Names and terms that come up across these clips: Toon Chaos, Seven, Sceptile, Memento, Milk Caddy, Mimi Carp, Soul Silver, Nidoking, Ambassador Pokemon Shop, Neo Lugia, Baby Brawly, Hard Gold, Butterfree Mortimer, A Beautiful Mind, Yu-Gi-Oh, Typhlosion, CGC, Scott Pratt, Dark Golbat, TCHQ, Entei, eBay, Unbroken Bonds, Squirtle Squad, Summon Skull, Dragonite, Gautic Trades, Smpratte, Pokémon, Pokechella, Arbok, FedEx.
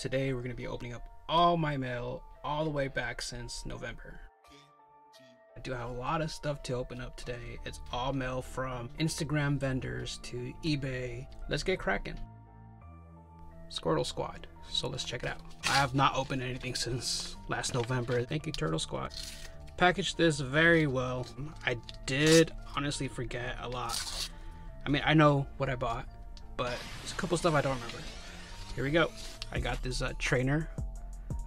today we're going to be opening up all my mail all the way back since November. I do have a lot of stuff to open up today. It's all mail from Instagram vendors to eBay. Let's get cracking. Squirtle Squad. So let's check it out. I have not opened anything since last November. Thank you, Turtle Squad. Packaged this very well. I did honestly forget a lot. I mean, I know what I bought, but there's a couple stuff I don't remember. Here we go. I got this trainer.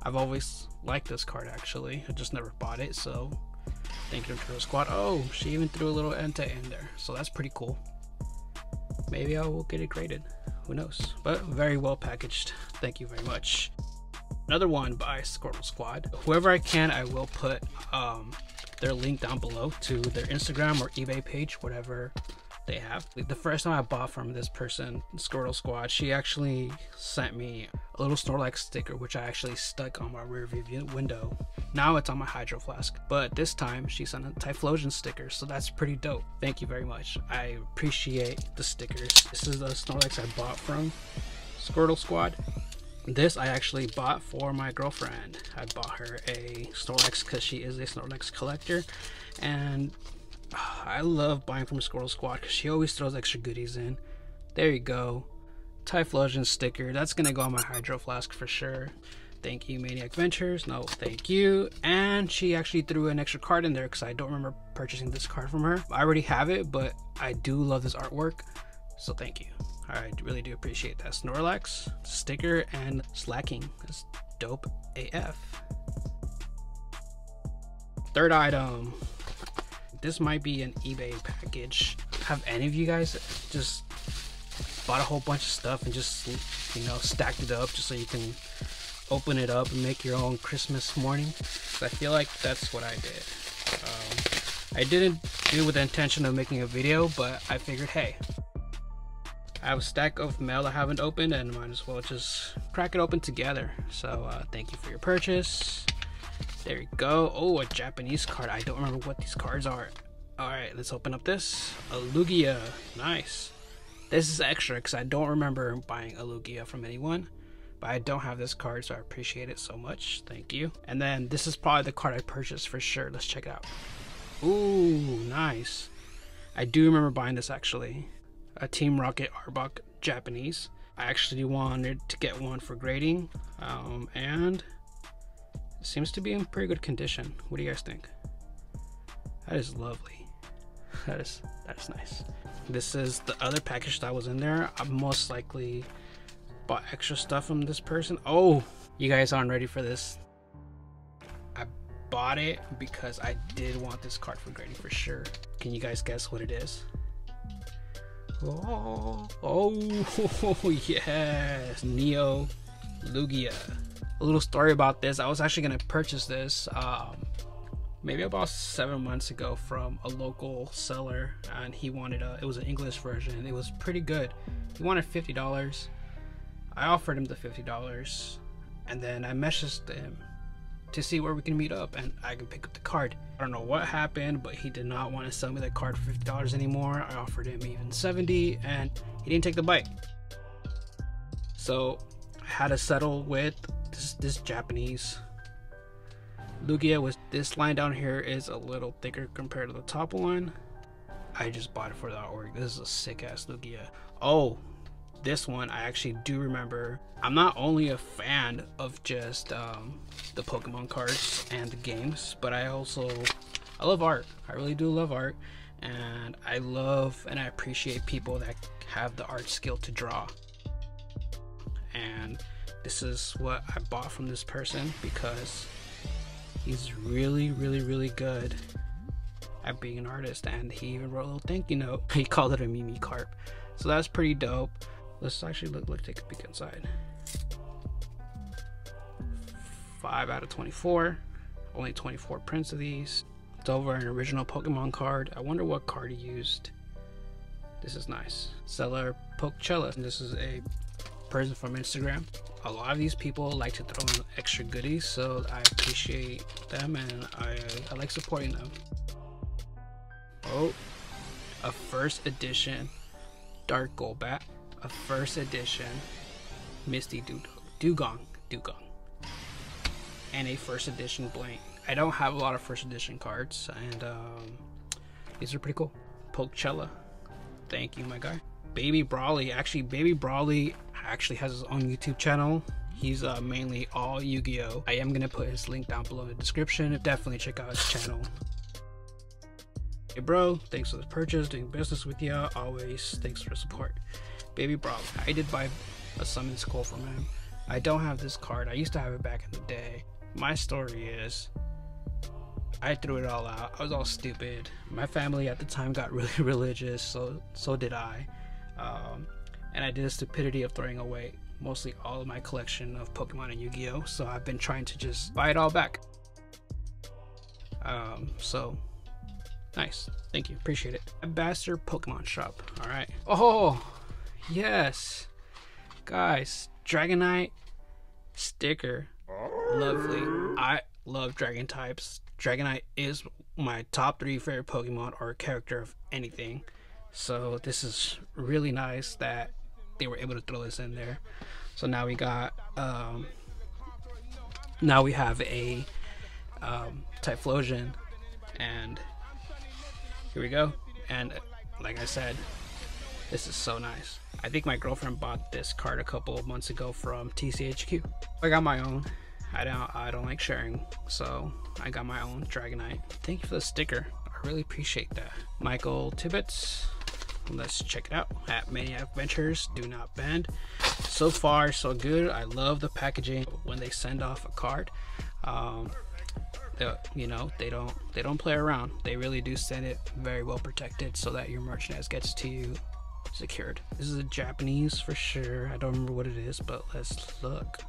I've always liked this card actually. I just never bought it, so thank you to Turtle Squad. Oh, she even threw a little Entei in there, so that's pretty cool. Maybe I will get it graded. Who knows? But very well packaged. Thank you very much. Another one by Squirtle Squad. Whoever I can, I will put their link down below to their Instagram or eBay page, whatever they have. The first time I bought from this person, Squirtle Squad, she actually sent me a little Snorlax sticker, which I actually stuck on my rear view window. Now it's on my Hydro Flask, but this time she sent a Typhlosion sticker, so that's pretty dope. Thank you very much. I appreciate the stickers. This is the Snorlax I bought from Squirtle Squad. This I actually bought for my girlfriend. I bought her a Snorlax because she is a Snorlax collector, and I love buying from Squirtle Squad because she always throws extra goodies in. There you go. Typhlosion sticker. That's going to go on my Hydro Flask for sure. Thank you, Maniac Ventures. No, thank you. And she actually threw an extra card in there because I don't remember purchasing this card from her. I already have it, but I do love this artwork, so thank you. I really do appreciate that. Snorlax sticker and slacking. That's dope AF. Third item. This might be an eBay package. Have any of you guys just bought a whole bunch of stuff and just, you know, stacked it up just so you can open it up and make your own Christmas morning? I feel like that's what I did. I didn't do it with the intention of making a video, but I figured, hey, I have a stack of mail I haven't opened and might as well just crack it open together. So thank you for your purchase. There you go. Oh, a Japanese card. I don't remember what these cards are. All right, let's open up this. A Lugia. Nice. This is extra because I don't remember buying a Lugia from anyone. But I don't have this card, so I appreciate it so much. Thank you. And then this is probably the card I purchased for sure. Let's check it out. Ooh, nice. I do remember buying this actually. A Team Rocket Arbok Japanese. I actually wanted to get one for grading. And seems to be in pretty good condition. What do you guys think? That is lovely. That is nice. This is the other package that was in there. I most likely bought extra stuff from this person. Oh, you guys aren't ready for this. I bought it because I did want this card for grading for sure. Can you guys guess what it is? Oh yes, Neo Lugia. A little story about this. I was actually going to purchase this maybe about 7 months ago from a local seller, and he wanted it was an English version. It was pretty good. He wanted $50. I offered him the $50, and then I messaged him to see where we can meet up and I can pick up the card. I don't know what happened, but he did not want to sell me that card for $50 anymore. I offered him even $70 and he didn't take the bite. So I had to settle with this Japanese Lugia. With this line down here is a little thicker compared to the top one. I just bought it for the artwork. This is a sick ass Lugia. Oh, this one I actually do remember. I'm not only a fan of just the Pokemon cards and the games, but I love art. I really do love art, and I love and I appreciate people that have the art skill to draw. And this is what I bought from this person because he's really, really, really good at being an artist, and he even wrote a little thank you note. He called it a Mimi Carp, so that's pretty dope. Let's actually take a peek inside. 5 out of 24. Only 24 prints of these. It's over an original Pokemon card. I wonder what card he used. This is nice. Seller Pokechella. This is a person from Instagram. A lot of these people like to throw in extra goodies, so I appreciate them and I like supporting them. Oh, a first edition Dark Golbat, a first edition Misty Dugong. Dugong. And a first edition blank. I don't have a lot of first edition cards, and these are pretty cool. Pokechella. Thank you, my guy. Baby Brawly. Actually, Baby Brawly actually has his own YouTube channel. He's mainly all Yu-Gi-Oh! I am going to put his link down below in the description. Definitely check out his channel. Hey bro, thanks for the purchase, doing business with ya, always thanks for the support. Baby Brawly. I did buy a Summon Skull from him. I don't have this card, I used to have it back in the day. My story is, I threw it all out, I was all stupid. My family at the time got really religious, so did I. And I did the stupidity of throwing away mostly all of my collection of Pokemon and Yu-Gi-Oh! So I've been trying to just buy it all back. So nice, thank you, appreciate it. Ambassador Pokemon Shop, all right. Oh, yes, guys, Dragonite sticker, lovely. I love Dragon types. Dragonite is my top 3 favorite Pokemon or character of anything. So this is really nice that they were able to throw this in there. So now we got now we have a Typhlosion, and here we go. And like I said, this is so nice. I think my girlfriend bought this card a couple of months ago from TCHQ. I got my own. I don't like sharing, so I got my own Dragonite. Thank you for the sticker, I really appreciate that. Michael Tibbets. Let's check it out. At Maniac Ventures, do not bend. So far so good. I love the packaging when they send off a card. You know, they don't play around. They really do send it very well protected so that your merchandise gets to you secured. This is a Japanese for sure. I don't remember what it is, but let's look.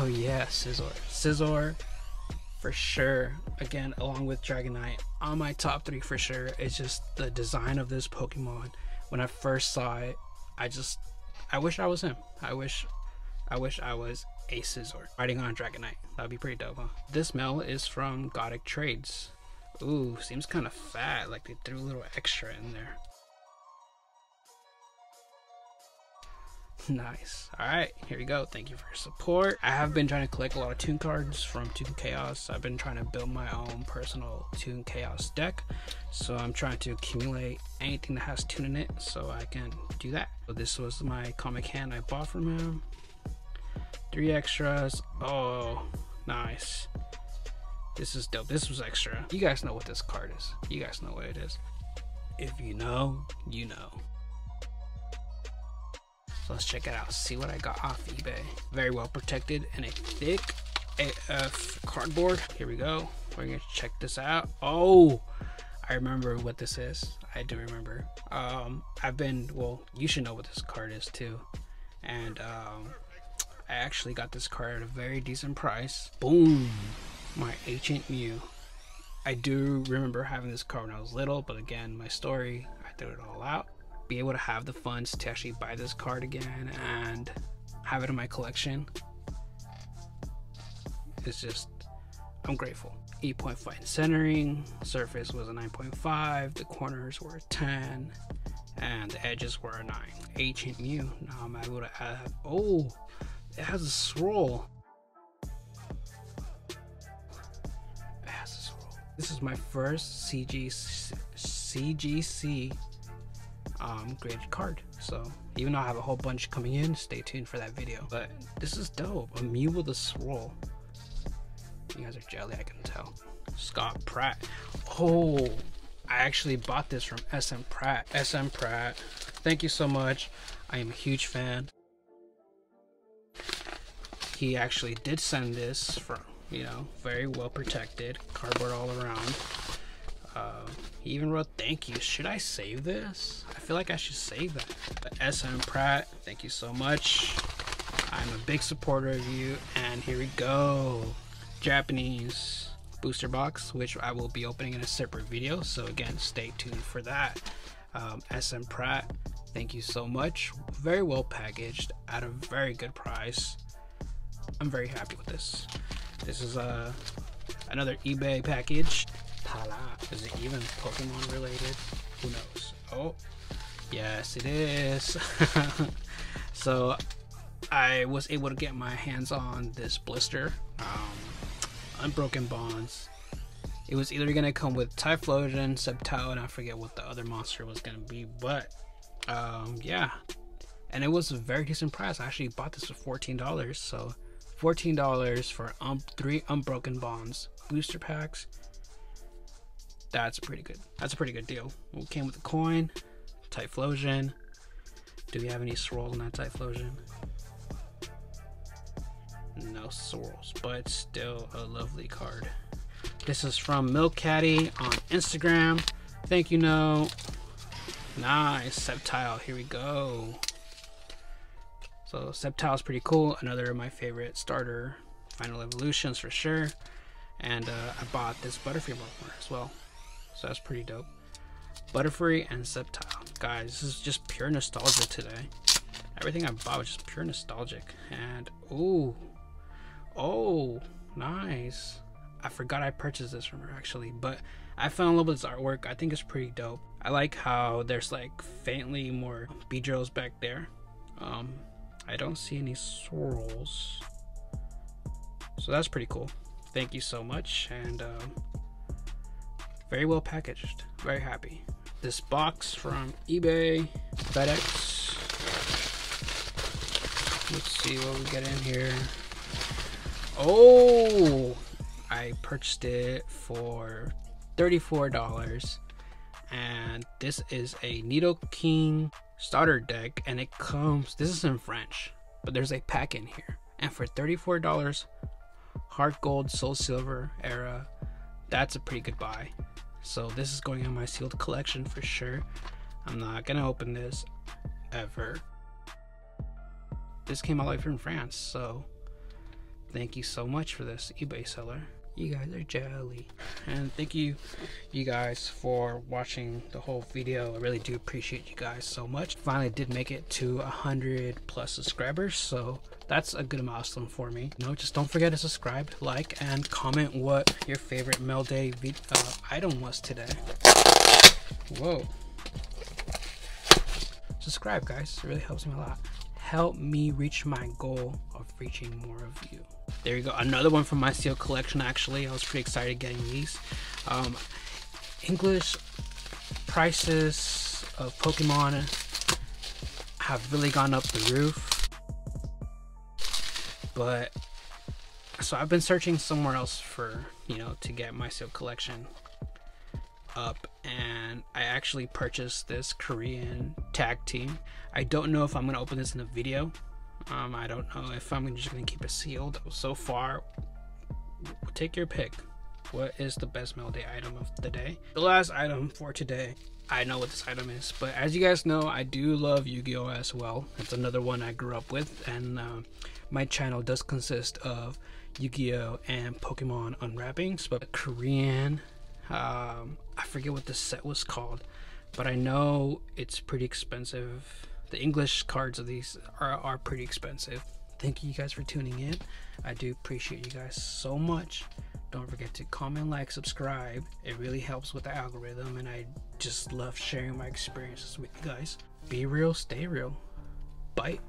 Oh yeah, Scizor. Scizor for sure, again, along with Dragonite, on my top 3 for sure. It's just the design of this Pokemon. When I first saw it, I wish I was him. I wish I was a Scizor riding on Dragonite. That'd be pretty dope, huh? This mail is from Gautic Trades. Ooh, seems kind of fat, like they threw a little extra in there. Nice. All right, here we go. Thank you for your support. I have been trying to collect a lot of Toon cards from Toon Chaos. I've been trying to build my own personal Toon Chaos deck, so I'm trying to accumulate anything that has Toon in it so I can do that. So this was my comic hand I bought from him. 3 extras. Oh, nice. This is dope. This was extra. You guys know what this card is. You guys know what it is. If you know, you know. So let's check it out, see what I got off eBay. Very well protected in a thick AF cardboard. Here we go, we're gonna check this out. Oh, I remember what this is. I do remember. Well, you should know what this card is too. And I actually got this card at a very decent price. Boom, my Ancient Mew. I do remember having this card when I was little, but again, my story, I threw it all out. Be able to have the funds to actually buy this card again and have it in my collection, it's just, I'm grateful. 8.5 in centering, surface was a 9.5, the corners were a 10, and the edges were a 9. Ancient Mew. Now I'm able to add, oh, it has a swirl. It has a swirl. This is my first CGC graded card, so even though I have a whole bunch coming in, stay tuned for that video. But this is dope, a Mew with a swirl. You guys are jelly, I can tell. Scott Pratt. Oh, I actually bought this from Smpratte. Smpratte, thank you so much, I am a huge fan. He actually did send this from, you know, very well protected, cardboard all around. He even wrote thank you. Should I save this? I feel like I should save that. But Smpratte, thank you so much, I'm a big supporter of you. And here we go, Japanese booster box, which I will be opening in a separate video, so again, stay tuned for that. Smpratte, thank you so much, very well packaged at a very good price. I'm very happy with this. This is another eBay package. Is it even Pokemon related? Who knows? Oh, yes, it is. So I was able to get my hands on this blister, Unbroken Bonds. It was either going to come with Typhlosion, Sceptile, and I forget what the other monster was going to be, but yeah. And it was a very decent price. I actually bought this for $14, so $14 for 3 Unbroken Bonds booster packs. That's pretty good. That's a pretty good deal. It came with a coin, Typhlosion. Do we have any swirls in that Typhlosion? No swirls, but still a lovely card. This is from Milk Caddy on Instagram. Thank you, No. Nice, Sceptile, here we go. So Sceptile is pretty cool. Another of my favorite starter final evolutions for sure. And I bought this Butterfree Mortimer as well. So that's pretty dope. Butterfree and Sceptile. Guys, this is just pure nostalgia today. Everything I bought was just pure nostalgic. And ooh. Oh, nice. I forgot I purchased this from her actually, but I fell in love with this artwork. I think it's pretty dope. I like how there's like faintly more Beedrills back there. I don't see any swirls. So that's pretty cool. Thank you so much. And very well packaged. Very happy. This box from eBay, FedEx. Let's see what we get in here. Oh! I purchased it for $34, and this is a Nidoking starter deck, and it comes, this is in French, but there's a pack in here, and for $34, Hard Gold, Soul Silver era, that's a pretty good buy. So this is going on my sealed collection for sure. I'm not gonna open this ever. This came all the way from France, so thank you so much for this, eBay seller. You guys are jelly. And thank you, you guys, for watching the whole video. I really do appreciate you guys so much. Finally did make it to 100+ subscribers, so that's a good milestone for me. No, just don't forget to subscribe, like, and comment what your favorite mail day item was today. Whoa. Subscribe, guys. It really helps me a lot. Help me reach my goal of reaching more of you. There you go, another one from my sealed collection. Actually, I was pretty excited getting these. English prices of Pokemon have really gone up the roof, but so I've been searching somewhere else for, you know, to get my sealed collection up, and I actually purchased this Korean tag team. I don't know if I'm gonna open this in a video. I don't know if I'm just gonna keep it sealed. So far, take your pick. What is the best mail day item of the day? The last item for today. I know what this item is, but as you guys know, I do love Yu-Gi-Oh as well. It's another one I grew up with, and my channel does consist of Yu-Gi-Oh and Pokemon unwrappings. But Korean, I forget what the set was called, but I know it's pretty expensive. The English cards of these are pretty expensive. Thank you guys for tuning in. I do appreciate you guys so much. Don't forget to comment, like, subscribe. It really helps with the algorithm, and I just love sharing my experiences with you guys. Be real, stay real. Bye.